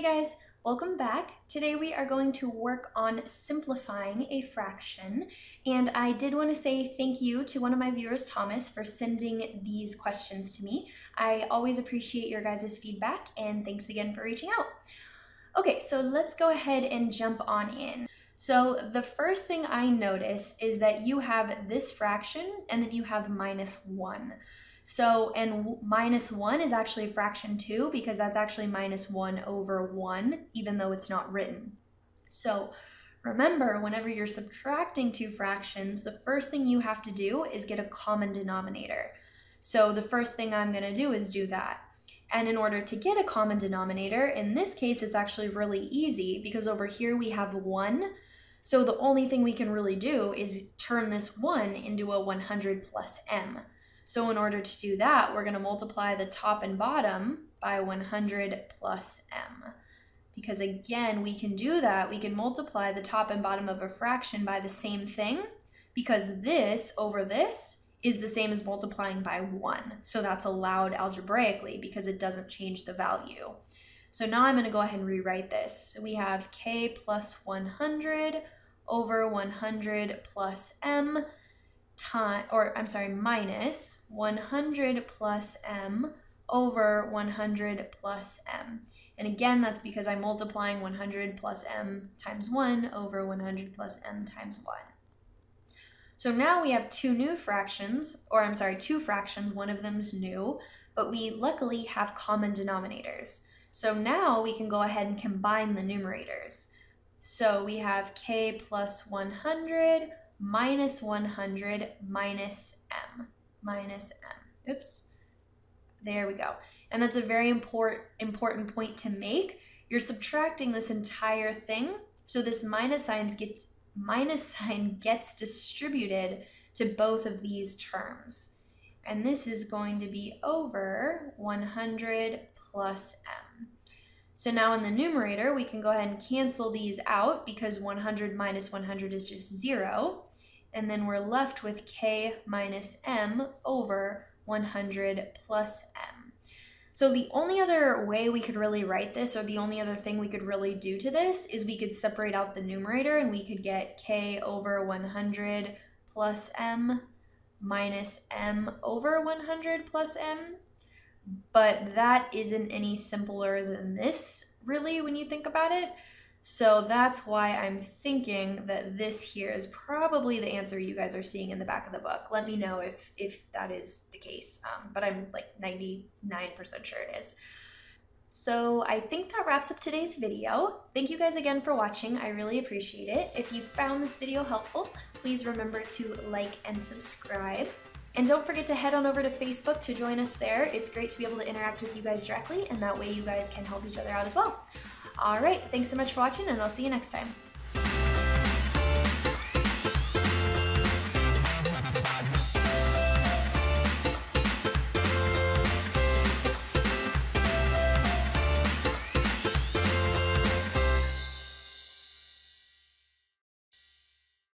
Hey guys, welcome back. Today we are going to work on simplifying a fraction, and I did want to say thank you to one of my viewers, Thomas, for sending these questions to me. I always appreciate your guys' feedback, and thanks again for reaching out. Okay, so let's go ahead and jump on in. So the first thing I notice is that you have this fraction and then you have -1. So, and -1 is actually fraction 2 because that's actually -1/1, even though it's not written. So remember, whenever you're subtracting two fractions, the first thing you have to do is get a common denominator. So the first thing I'm going to do is do that. And in order to get a common denominator, in this case, it's actually really easy because over here we have 1. So the only thing we can really do is turn this 1 into a 100 + m. So in order to do that, we're going to multiply the top and bottom by 100 + m. Because again, we can do that. We can multiply the top and bottom of a fraction by the same thing, because this over this is the same as multiplying by 1. So that's allowed algebraically because it doesn't change the value. So now I'm going to go ahead and rewrite this. So we have k plus 100/100 + m. minus 100 + m/100 + m. And again, that's because I'm multiplying 100 + m × 1 over 100 + m × 1. So now we have two fractions, one of them's new, but we luckily have common denominators. So now we can go ahead and combine the numerators. So we have k plus 100 - 100 - m. Oops, there we go. And that's a very important point to make. You're subtracting this entire thing, so this minus sign gets distributed to both of these terms. And this is going to be over 100 + m. So now in the numerator, we can go ahead and cancel these out because 100 - 100 is just 0. And then we're left with k minus m over 100 + m. So the only other way we could really write this, or the only other thing we could really do to this, is we could separate out the numerator and we could get k over 100 + m minus m over 100 + m. But that isn't any simpler than this, really, when you think about it. So that's why I'm thinking that this here is probably the answer you guys are seeing in the back of the book. Let me know if that is the case, but I'm like 99% sure it is. So I think that wraps up today's video. Thank you guys again for watching. I really appreciate it. If you found this video helpful, please remember to like and subscribe. And don't forget to head on over to Facebook to join us there. It's great to be able to interact with you guys directly, and that way you guys can help each other out as well. All right, thanks so much for watching, and I'll see you next time.